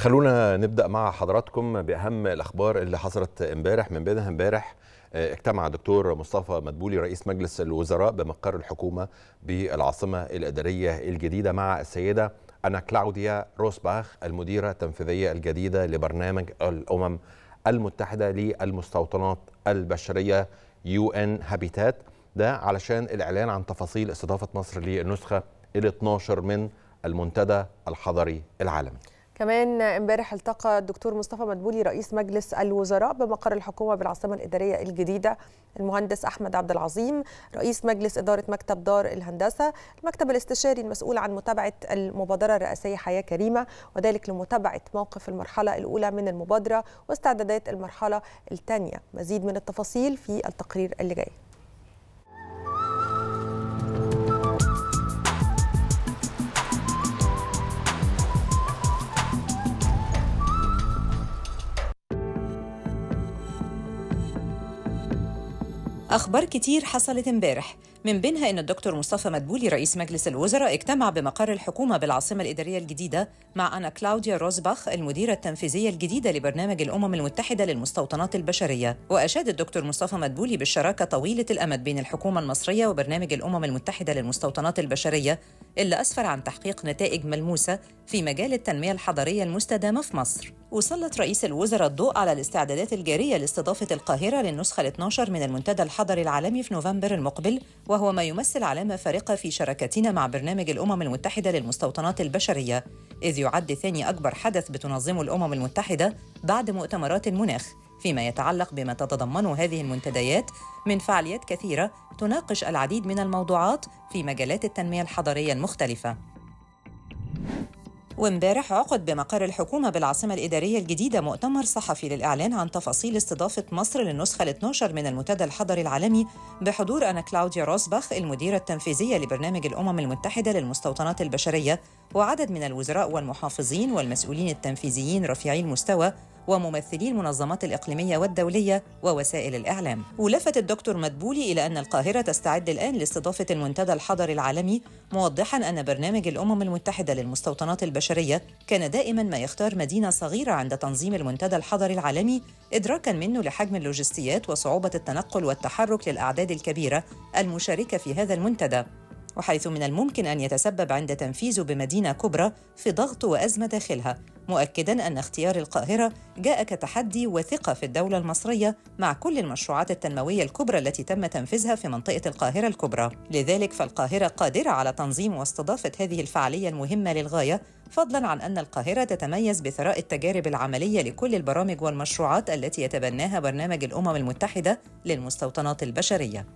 خلونا نبدأ مع حضراتكم بأهم الأخبار اللي حصلت امبارح. من بينها امبارح اجتمع دكتور مصطفى مدبولي رئيس مجلس الوزراء بمقر الحكومة بالعاصمة الإدارية الجديدة مع السيدة آنا كلاوديا روسباخ المديرة التنفيذية الجديدة لبرنامج الأمم المتحدة للمستوطنات البشرية UN Habitat، ده علشان الإعلان عن تفاصيل استضافة مصر للنسخة ال 12 من المنتدى الحضري العالمي. كمان امبارح التقى الدكتور مصطفى مدبولي رئيس مجلس الوزراء بمقر الحكومة بالعاصمة الإدارية الجديدة المهندس أحمد عبد العظيم رئيس مجلس إدارة مكتب دار الهندسة، المكتب الاستشاري المسؤول عن متابعة المبادرة الرئاسية حياة كريمة، وذلك لمتابعة موقف المرحلة الأولى من المبادرة واستعدادات المرحلة الثانية. مزيد من التفاصيل في التقرير اللي جاي. أخبار كتير حصلت امبارح، من بينها إن الدكتور مصطفى مدبولي رئيس مجلس الوزراء اجتمع بمقر الحكومة بالعاصمة الإدارية الجديدة مع آنا كلاوديا روسباخ المديرة التنفيذية الجديدة لبرنامج الأمم المتحدة للمستوطنات البشرية. وأشاد الدكتور مصطفى مدبولي بالشراكة طويلة الأمد بين الحكومة المصرية وبرنامج الأمم المتحدة للمستوطنات البشرية اللي أسفر عن تحقيق نتائج ملموسة في مجال التنمية الحضرية المستدامة في مصر. وسلط رئيس الوزراء الضوء على الاستعدادات الجارية لاستضافة القاهرة للنسخة 12 من المنتدى الحضري العالمي في نوفمبر المقبل، وهو ما يمثل علامة فارقة في شراكتنا مع برنامج الأمم المتحدة للمستوطنات البشرية، إذ يعد ثاني أكبر حدث بتنظمه الأمم المتحدة بعد مؤتمرات المناخ، فيما يتعلق بما تتضمنه هذه المنتديات من فعاليات كثيرة تناقش العديد من الموضوعات في مجالات التنمية الحضرية المختلفة. وامبارح عقد بمقر الحكومة بالعاصمة الإدارية الجديدة مؤتمر صحفي للإعلان عن تفاصيل استضافة مصر للنسخة 12 من المنتدى الحضري العالمي بحضور آنا كلاوديا روسباخ المديرة التنفيذية لبرنامج الأمم المتحدة للمستوطنات البشرية وعدد من الوزراء والمحافظين والمسؤولين التنفيذيين رفيعي المستوى وممثلي المنظمات الإقليمية والدولية ووسائل الإعلام. ولفت الدكتور مدبولي إلى أن القاهرة تستعد الآن لاستضافة المنتدى الحضري العالمي، موضحاً أن برنامج الأمم المتحدة للمستوطنات البشرية كان دائماً ما يختار مدينة صغيرة عند تنظيم المنتدى الحضري العالمي، إدراكاً منه لحجم اللوجستيات وصعوبة التنقل والتحرك للأعداد الكبيرة المشاركة في هذا المنتدى، وحيث من الممكن أن يتسبب عند تنفيذه بمدينة كبرى في ضغط وأزمة داخلها، مؤكداً أن اختيار القاهرة جاء كتحدي وثقة في الدولة المصرية مع كل المشروعات التنموية الكبرى التي تم تنفيذها في منطقة القاهرة الكبرى. لذلك فالقاهرة قادرة على تنظيم واستضافة هذه الفعالية المهمة للغاية، فضلاً عن أن القاهرة تتميز بثراء التجارب العملية لكل البرامج والمشروعات التي يتبناها برنامج الأمم المتحدة للمستوطنات البشرية.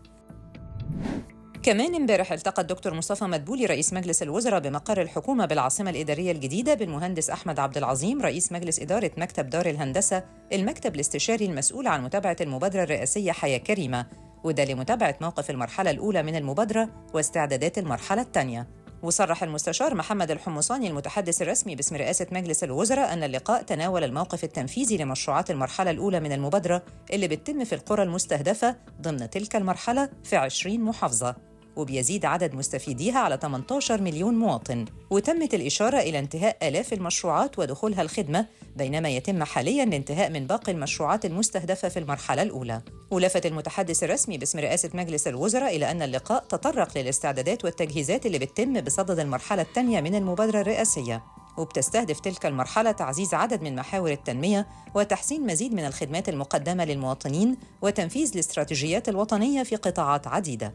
كمان امبارح التقى الدكتور مصطفى مدبولي رئيس مجلس الوزراء بمقر الحكومة بالعاصمة الإدارية الجديدة بالمهندس أحمد عبد العظيم رئيس مجلس إدارة مكتب دار الهندسة، المكتب الاستشاري المسؤول عن متابعة المبادرة الرئاسية حياة كريمة، وده لمتابعة موقف المرحلة الأولى من المبادرة واستعدادات المرحلة الثانية. وصرح المستشار محمد الحمصاني المتحدث الرسمي باسم رئاسة مجلس الوزراء أن اللقاء تناول الموقف التنفيذي لمشروعات المرحلة الأولى من المبادرة اللي بتتم في القرى المستهدفة ضمن تلك المرحلة في 20 محافظة، وبيزيد عدد مستفيديها على 18 مليون مواطن. وتمت الإشارة إلى انتهاء آلاف المشروعات ودخولها الخدمة، بينما يتم حالياً الانتهاء من باقي المشروعات المستهدفة في المرحلة الأولى. ولفت المتحدث الرسمي باسم رئاسة مجلس الوزراء إلى أن اللقاء تطرق للاستعدادات والتجهيزات اللي بتتم بصدد المرحلة الثانية من المبادرة الرئاسية، وبتستهدف تلك المرحلة تعزيز عدد من محاور التنمية وتحسين مزيد من الخدمات المقدمة للمواطنين وتنفيذ الاستراتيجيات الوطنية في قطاعات عديدة.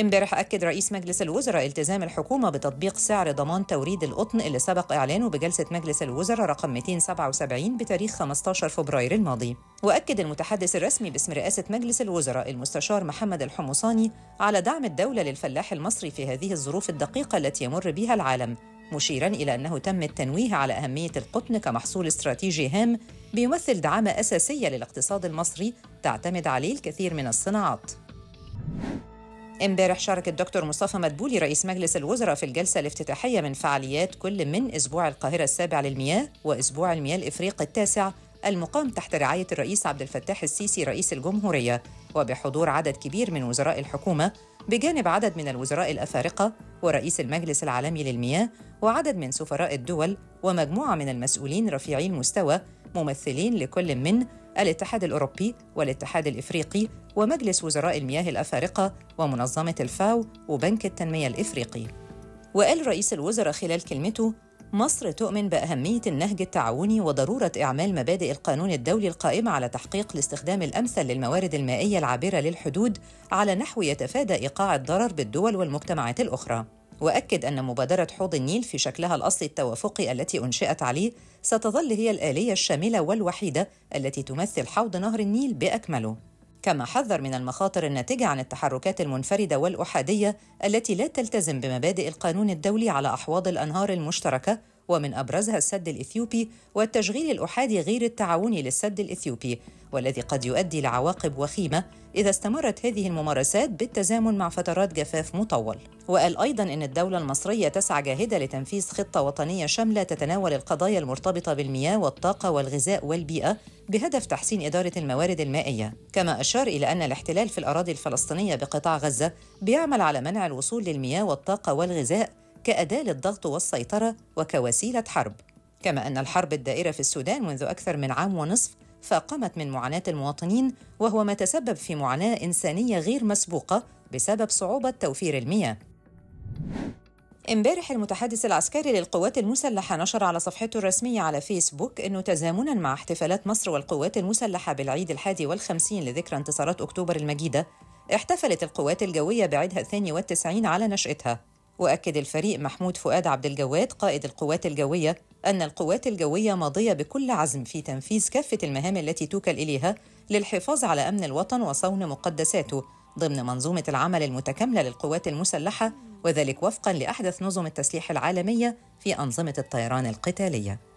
امبارح أكد رئيس مجلس الوزراء التزام الحكومة بتطبيق سعر ضمان توريد القطن اللي سبق إعلانه بجلسة مجلس الوزراء رقم 277 بتاريخ 15 فبراير الماضي. وأكد المتحدث الرسمي باسم رئاسة مجلس الوزراء المستشار محمد الحمصاني على دعم الدولة للفلاح المصري في هذه الظروف الدقيقة التي يمر بها العالم، مشيراً إلى أنه تم التنويه على أهمية القطن كمحصول استراتيجي هام بيمثل دعامة أساسية للاقتصاد المصري تعتمد عليه الكثير من الصناعات. امبارح شارك الدكتور مصطفى مدبولي رئيس مجلس الوزراء في الجلسة الافتتاحية من فعاليات كل من أسبوع القاهرة السابع للمياه وأسبوع المياه الإفريقي التاسع المقام تحت رعاية الرئيس عبد الفتاح السيسي رئيس الجمهورية، وبحضور عدد كبير من وزراء الحكومة بجانب عدد من الوزراء الأفارقة ورئيس المجلس العالمي للمياه وعدد من سفراء الدول ومجموعة من المسؤولين رفيعي المستوى ممثلين لكل من الاتحاد الأوروبي والاتحاد الإفريقي ومجلس وزراء المياه الأفارقة ومنظمة الفاو وبنك التنمية الإفريقي. وقال رئيس الوزراء خلال كلمته: مصر تؤمن بأهمية النهج التعاوني وضرورة إعمال مبادئ القانون الدولي القائمة على تحقيق الاستخدام الأمثل للموارد المائية العابرة للحدود على نحو يتفادى إيقاع الضرر بالدول والمجتمعات الأخرى. وأكد أن مبادرة حوض النيل في شكلها الأصلي التوافقي التي أنشئت عليه ستظل هي الآلية الشاملة والوحيدة التي تمثل حوض نهر النيل بأكمله. كما حذر من المخاطر الناتجة عن التحركات المنفردة والأحادية التي لا تلتزم بمبادئ القانون الدولي على أحواض الأنهار المشتركة، ومن أبرزها السد الإثيوبي والتشغيل الأحادي غير التعاوني للسد الإثيوبي، والذي قد يؤدي لعواقب وخيمة إذا استمرت هذه الممارسات بالتزامن مع فترات جفاف مطول. وقال أيضاً إن الدولة المصرية تسعى جاهدة لتنفيذ خطة وطنية شاملة تتناول القضايا المرتبطة بالمياه والطاقة والغذاء والبيئة بهدف تحسين إدارة الموارد المائية. كما أشار إلى أن الاحتلال في الأراضي الفلسطينية بقطاع غزة بيعمل على منع الوصول للمياه والطاقة والغذاء كأداة للضغط والسيطرة وكوسيلة حرب. كما أن الحرب الدائرة في السودان منذ أكثر من عام ونصف فاقمت من معاناة المواطنين، وهو ما تسبب في معاناة إنسانية غير مسبوقة بسبب صعوبة توفير المياه. امبارح المتحدث العسكري للقوات المسلحة نشر على صفحته الرسمية على فيسبوك أنه تزامناً مع احتفالات مصر والقوات المسلحة بالعيد 51 لذكرى انتصارات أكتوبر المجيدة، احتفلت القوات الجوية بعيدها 92 على نشأتها. وأكد الفريق محمود فؤاد عبد الجواد قائد القوات الجوية أن القوات الجوية ماضية بكل عزم في تنفيذ كافة المهام التي توكل إليها للحفاظ على أمن الوطن وصون مقدساته ضمن منظومة العمل المتكاملة للقوات المسلحة، وذلك وفقاً لأحدث نظم التسليح العالمية في أنظمة الطيران القتالية.